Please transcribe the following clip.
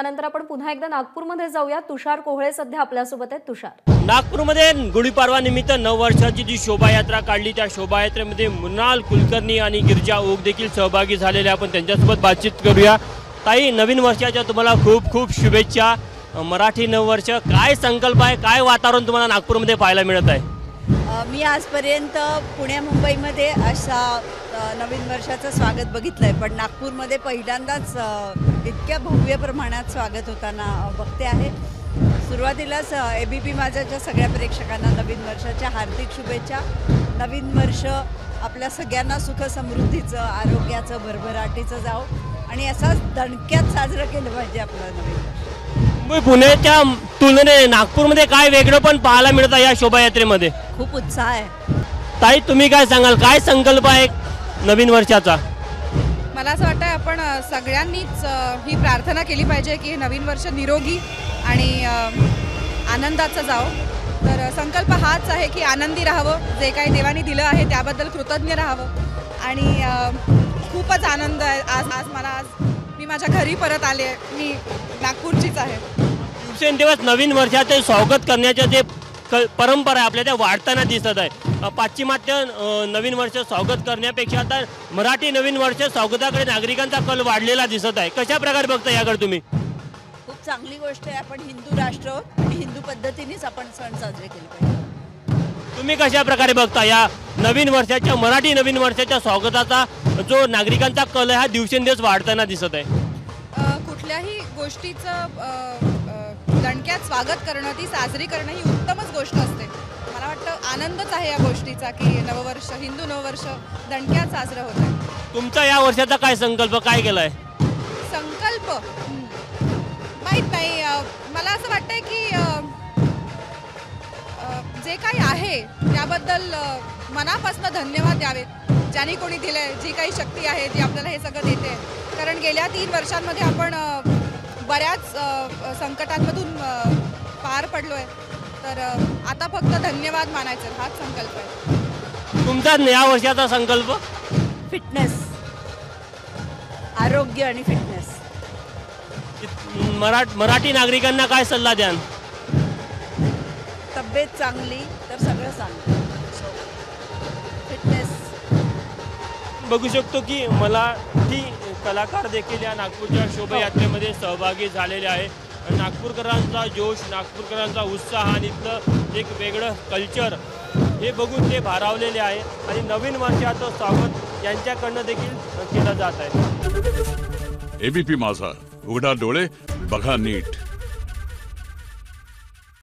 यानंतर आपण पुन्हा एकदा नागपूरमध्ये जाऊया. तुषार कोहळे सध्या आपल्यासोबत आहेत. तुषार, नागपूरमध्ये गुढीपाडवा निमित्त 9 वर्षाची जी शोभायात्रा काढली त्या शोभायात्रेमध्ये मृणाल कुलकर्णी आणि गिरिजा ओक देखील सहभागी झालेले. आपण त्यांच्यासोबत बातचीत करूया. ताई, नवीन वर्षाच्या तुम्हाला खूप खूप शुभेच्छा. मराठी नववर्ष काय संकल्प आहे, काय वातावरण तुम्हाला नागपूरमध्ये पाहायला मिळत आहे? मी आजपर्यंत पुणे मुंबईमध्ये अशा नवीन वर्षाचं स्वागत बघितलं आहे, पण नागपूरमध्ये पहिल्यांदाच इतक्या भव्य प्रमाणात स्वागत होताना बघते आहे. सुरुवातीलाच ABP माझ्याच्या सगळ्या प्रेक्षकांना नवीन वर्षाच्या हार्दिक शुभेच्छा. नवीन वर्ष आपल्या सगळ्यांना सुख समृद्धीचं, आरोग्याचं, भरभराटीचं जाओ आणि असाच दणक्यात साजरं केलं पाहिजे आपलं नवीन वर्ष. मुंबई पुण्याच्या तुलनेने नागपूरमध्ये काय वेगळं पण पाहायला मिळतं या शोभायात्रेमध्ये? खूप उत्साह आहे. ताई, तुम्ही काय सांगाल, काय संकल्प आहे नवीन वर्षाचा? मला असं वाटतं आपण सगळ्यांनीच ही प्रार्थना केली पाहिजे की नवीन वर्ष निरोगी आणि आनंदाचं जावं. तर संकल्प हाच आहे की आनंदी राहावं, जे काही देवाने दिलं आहे त्याबद्दल कृतज्ञ राहावं. आणि खूपच आनंद आहे आज. मी माझ्या घरी परत आले, मी नागपूरचीच आहे. दिवसेंदिवस नवीन वर्षाचे स्वागत करण्याचे जे परंपरा आपल्या त्या वाढताना दिसत आहे. पाश्चिमात्य नवीन वर्ष स्वागत करण्यापेक्षा तर मराठी नवीन वर्ष स्वागताकडे नागरिकांचा कल वाढलेला दिसत आहे. कशा प्रकारे बघता याकडे तुम्ही? खूप चांगली गोष्ट आहे. आपण हिंदू राष्ट्र आणि हिंदू पद्धतीनेच आपण सण साजरे केले पाहिजे. तुम्ही कशा प्रकारे बघता या नवीन वर्षाच्या, मराठी नवीन वर्षाच्या स्वागताचा जो नागरिकांचा कल हा दिवसेंदिवस वाढताना दिसत आहे? कुठल्याही गोष्टीचं दणक्यात स्वागत करणं, ती साजरी करणं ही उत्तमच गोष्ट असते. मला वाटतं आनंदच आहे या गोष्टीचा की नववर्ष, हिंदू नववर्ष दणक्यात साजरं होत आहे. तुमचा या वर्षाचा काय संकल्प, काय केलाय? संकल्प माहीत नाही. मला असं वाटतंय की जे काही आहे त्याबद्दल मनापासून धन्यवाद द्यावेत ज्यांनी कोणी दिलंय, जी काही शक्ती आहे ती आपल्याला हे सगळं देते. कारण गेल्या 3 वर्षांमध्ये आपण बऱ्याच संकटांमधून पार पडलोय. तर आता फक्त धन्यवाद मानायचं, हाच संकल्प आहे. तुमचा या वर्षाचा संकल्प? फिटनेस, आरोग्य आणि फिटनेस. मराठी नागरिकांना काय सल्ला द्याल? तब्येत चांगली तर सगळं चांगलं. फिटनेस बघू शकतो की मराठी कलाकार देखील या नागपूरच्या शोभायात्रेमध्ये सहभागी झालेले आहे. नागपूरकरांचा जोश, नागपूरकरांचा उत्साह आणि इथलं एक वेगळं कल्चर हे बघून ते भारावलेले आहे आणि नवीन वर्षाचं स्वागत यांच्याकडनं देखील केलं जात आहे. ABP माझा, उघडा डोळे बघा नीट.